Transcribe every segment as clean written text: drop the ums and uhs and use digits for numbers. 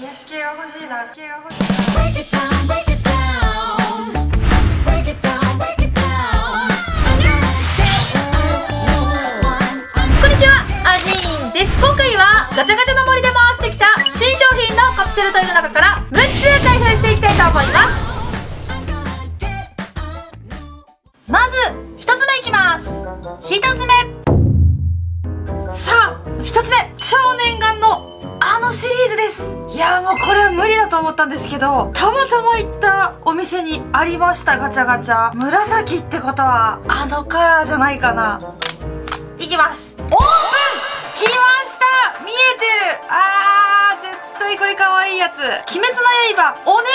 癒し系が欲しいな。こんにちは、アジーンです。今回はガチャガチャの森で回してきた新商品のカプセルトイの中から6つ開封していきたいと思います。まず1つ目いきます。1つ目、さあ1つ目、少年ガンのシリーズです。いやーもうこれは無理だと思ったんですけど、たまたま行ったお店にありましたガチャガチャ。紫ってことはあのカラーじゃないかな。いきます。オープン、きました。見えてる。あー、絶対これかわいいやつ。鬼滅の刃おね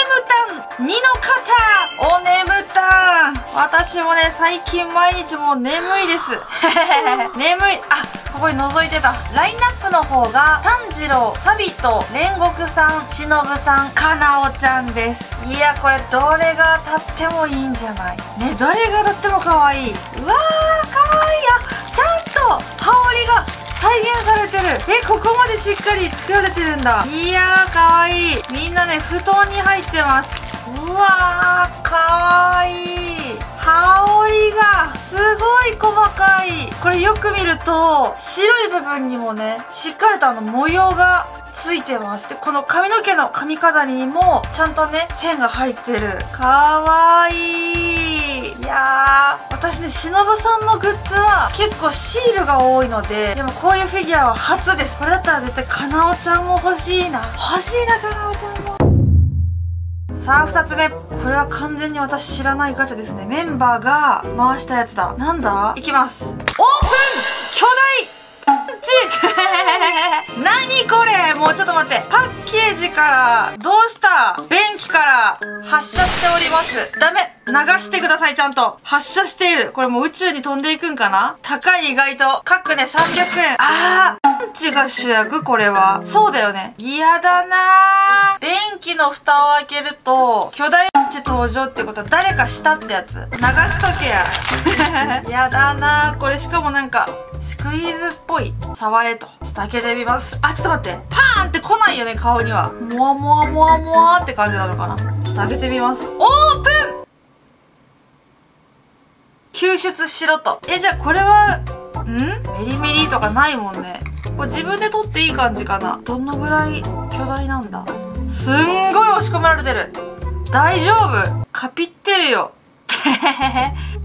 むたん2の方。おねむたん、私もね最近毎日もう眠いです眠い。あ、ここに覗いてた。ラインナップの方が炭治郎、サビと煉獄さん、忍さん、かなおちゃんです。いやこれどれが当たってもいいんじゃないね。どれが当たっても可愛い。うわー可愛い。あ、ちゃんと羽織が再現されてる。え、ここまでしっかり作られてるんだ。いやー可愛い。みんなね布団に入ってます。うわー可愛い。羽織がすごい細かい。これよく見ると白い部分にもねしっかりと模様がついてます。でこの髪の毛の髪飾りにもちゃんとね線が入ってる。かわいい。いやー私ね忍さんのグッズは結構シールが多いので、でもこういうフィギュアは初です。これだったら絶対かなおちゃんも欲しいな。欲しいな、かなおちゃんも。さあ2つ目、これは完全に私知らないガチャですね。メンバーが回したやつだ。なんだ、いきます。オープン、巨大チー何これ。もうちょっと待って、パッケージからどうした便器から発射しております。ダメ、流してください。ちゃんと発射している。これもう宇宙に飛んでいくんかな。高い。意外と各ね300円。あー、どっちが主役。これはそうだよね。嫌だなー。便器の蓋を開けると巨大パンチ登場ってことは誰かしたってやつ。流しとけや嫌だなー。これしかもなんかスクイーズっぽい。触れと。ちょっと開けてみます。あ、ちょっと待って、パーンって来ないよね、顔には。もわもわもわもわって感じなのかな。ちょっと開けてみます。オープン、救出しろと。え、じゃあこれはメリメリとかないもんね。これ自分で取っていい感じかな。どのぐらい巨大なんだ。すんごい押し込められてる。大丈夫、カピってるよ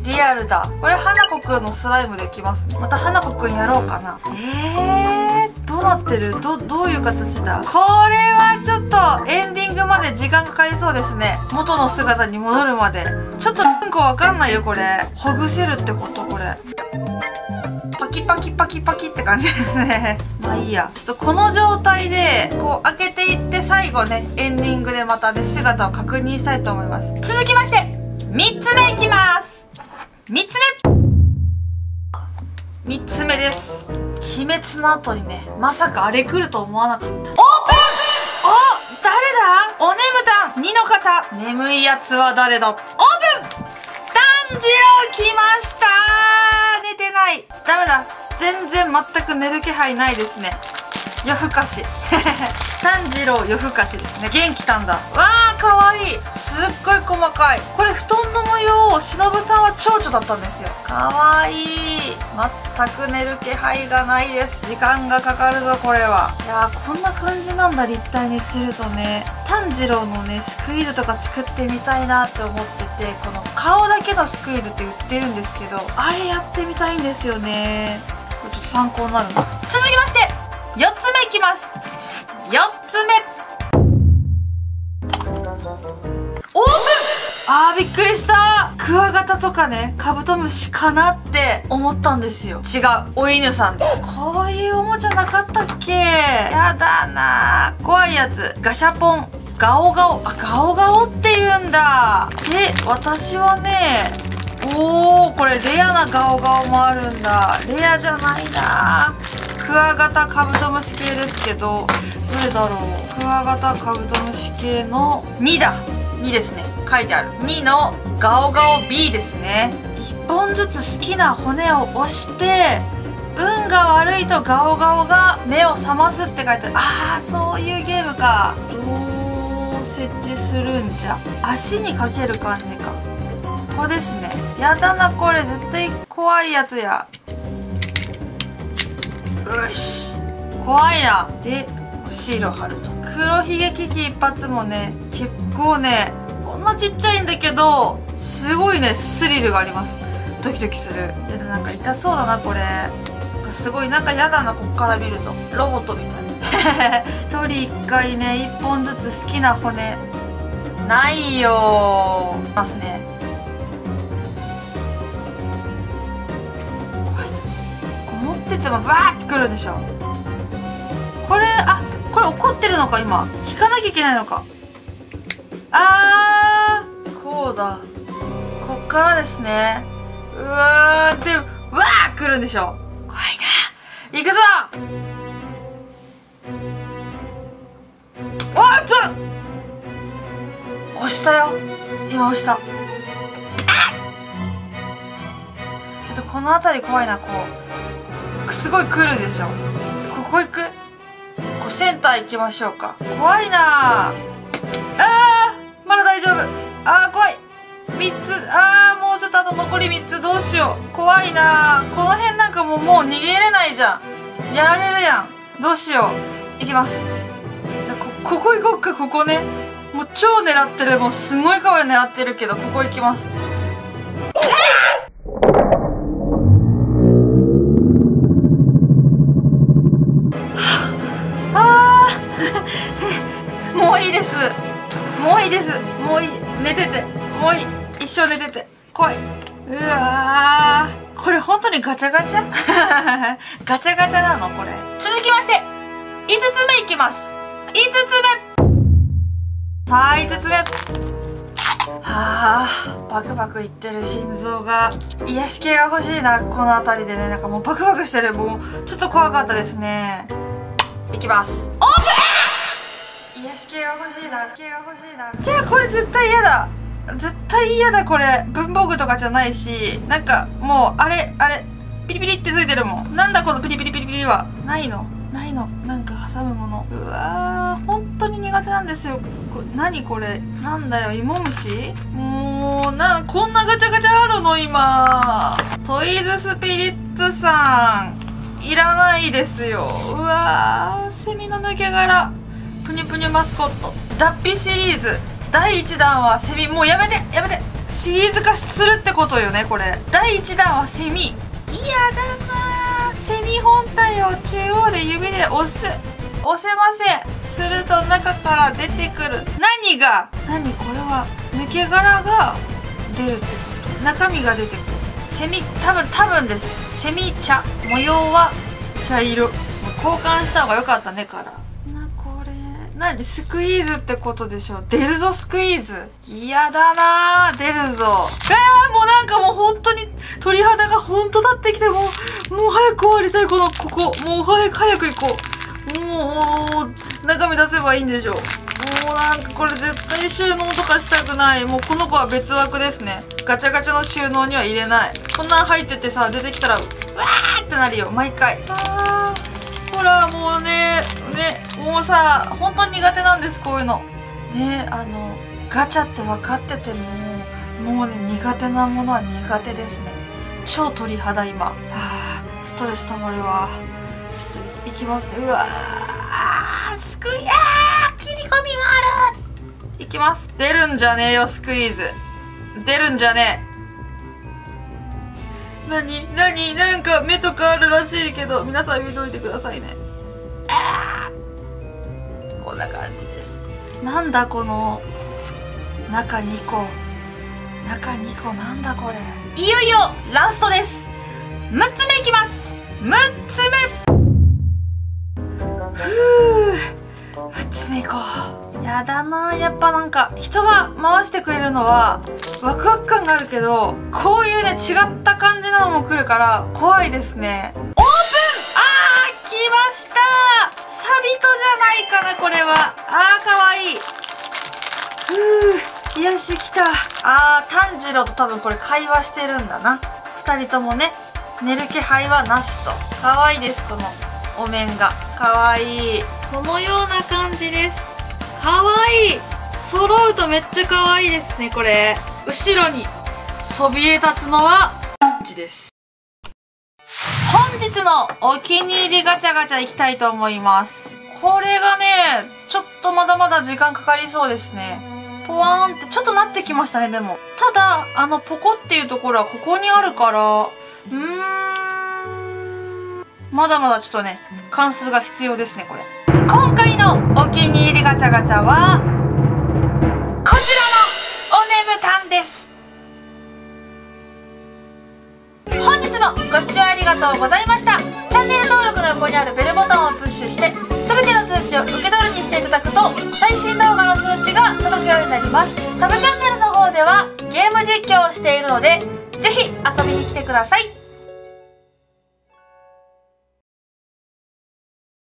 リアルだ。これ花子くんのスライムできますね。また花子くんやろうかな。どうなってる。どういう形だ。これはちょっとエンディングまで時間かかりそうですね。元の姿に戻るまでちょっとうんこわかんないよ。これほぐせるってこと。これパキパキパキパキって感じですねまあいいや、ちょっとこの状態でこう開けていって最後ねエンディングでまたね姿を確認したいと思います。続きまして3つ目いきます。3つ目です。鬼滅の後にねまさかあれ来ると思わなかった。オープン。お、誰だ。おねむたん2の方。眠いやつは誰だ。オープン、炭治郎来ましたー。寝てない。ダメだ、全然全く寝る気配ないですね。夜更かし炭治郎夜更かしですね。元気たんだ。わあかわいい。すっごい細かい。これ布団の模様を忍さんは蝶々だったんですよ。かわいい。全く寝る気配がないです。時間がかかるぞこれは。いやーこんな感じなんだ。立体にするとね炭治郎のねスクイーズとか作ってみたいなって思ってて、この顔だけのスクイーズって売ってるんですけど、あれやってみたいんですよね。これちょっと参考になるな。続きまして4つ目いきます。4つ目、オープン。あーびっくりした。クワガタとかねカブトムシかなって思ったんですよ。違う、お犬さんです。こういうおもちゃなかったっけ。やだなー、怖いやつ。ガシャポン、ガオガオ。あ、ガオガオって言うんだ。で私はね、おー、これレアなガオガオもあるんだ。レアじゃないな。クワガタ、カブトムシ系ですけど、どれだろう。クワガタ、カブトムシ系の2だ。2ですね、書いてある。2のガオガオ B ですね。1本ずつ好きな骨を押して、う運が悪いとガオガオが目を覚ますって書いてある。ああ、そういうゲームか。どう設置するんじゃ。足にかける感じか。ここですね。やだな、これ絶対怖いやつや。よし、怖いな。で、シールを貼ると。黒ひげ危機一発もね、結構ね、こんなちっちゃいんだけど、すごいね、スリルがあります。ドキドキする。やだ、なんか痛そうだな、これ。すごい、なんかやだな、こっから見ると。ロボットみたいな。一人一回ね、一本ずつ好きな骨。ないよー。いますね。思っててもバーってくるんでしょ。これ、あ、これ怒ってるのか、今。引かなきゃいけないのか。あー、こうだ。こっからですね。うわー、で、わー来るんでしょ。怖いな。行くぞ。あっつ押したよ。今押した。ちょっとこの辺り怖いな、こう。すごい来るでしょ。ここ行く？こうセンター行きましょうか。怖いな。あー、まだ大丈夫。あー、怖い。3つ、あー、もうちょっとあと残り3つ、どうしよう。怖いなー。この辺なんかもう逃げれないじゃん。やられるやん。どうしよう。いきます。じゃあ、ここ行こうか、ここね。もう超狙ってる。もうすごい顔で狙ってるけど、ここ行きます。あー、もういいです。もういいです。もういい。寝てて。もういい。一生寝てて。怖い。うわー。これ本当にガチャガチャガチャガチャなのこれ。続きまして、5つ目いきます。5つ目。さあ、5つ目。はぁ、バクバクいってる心臓が。癒し系が欲しいな、この辺りでね。なんかもうバクバクしてる。もう、ちょっと怖かったですね。いきます。オープン！癒し系が欲しいな。癒し系が欲しいな。じゃあ、これ絶対嫌だ。絶対嫌だこれ。文房具とかじゃないし、なんかもうあれピリピリってついてるもん。なんだこのピリピリピリピリは。ないのなんか挟むもの。うわー、本当に苦手なんですよ。何これ、なんだよ、芋虫。もうこんなガチャガチャあるの今。トイズスピリッツさんいらないですよ。うわー、セミの抜け殻、プニプニマスコット、脱皮シリーズ第1弾はセミ。もうやめてやめて。シリーズ化するってことよねこれ。第1弾はセミ。嫌だな。セミ本体を中央で指で押せません。すると中から出てくる。何これは。抜け殻が出るってこと。中身が出てくる。セミ、多分です。セミ茶、模様は茶色。交換した方が良かったねから何？スクイーズってことでしょ。出るぞ、スクイーズ。嫌だなぁ。出るぞ。もうなんかもう本当に鳥肌が本当だってきて、もう早く終わりたい、ここ。もう早く行こう。もう、中身出せばいいんでしょ。もうなんかこれ絶対収納とかしたくない。もうこの子は別枠ですね。ガチャガチャの収納には入れない。こんなん入っててさ、出てきたら、わーってなるよ、毎回。ほら、もうね、もうさ、本当に苦手なんです、こういうのね。ガチャって分かっててももうね、苦手なものは苦手ですね。超鳥肌今。はあ、ストレスたまるわ。ちょっといきますね。うわあ、すくい、あー、切り込みがある。いきます。出るんじゃねえよ、スクイーズ。出るんじゃねえ。なんか目とかあるらしいけど、皆さん見といてくださいね。あー、こんな感じです。なんだこの中2個、なんだこれ。いよいよラストです。6つ目いきます。6つ目。ふう、6つ目いこう。やだな。やっぱなんか人が回してくれるのはワクワク感があるけど、こういうね、違った感じなのも来るから怖いですね。オープン。あー、来ました。サビトじゃないかなこれは。あー、かわいい。ふう、癒しきた。あー、炭治郎と多分これ会話してるんだな、2人ともね。寝る気配はなしと。可愛いです、このお面が。可愛い。このような感じです。可愛い。揃うとめっちゃ可愛いですね、これ。後ろにそびえ立つのはうちです。本日のお気に入りガチャガチャいきたいと思います。これがね、ちょっとまだまだ時間かかりそうですね。ポワーンってちょっとなってきましたね、でも。ただ、ポコっていうところはここにあるから、まだまだちょっとね、関数が必要ですね、これ。今回のお気に入りガチャガチャは、こちらのおねむたんです。本日もご視聴ありがとうございました。チャンネル登録の横にあるベルボタンをプッシュして、全ての通知を受け取るにしていただくと、最新動画の通知が届くようになります。サブチャンネルの方ではゲーム実況をしているので、ぜひ遊びに来てください。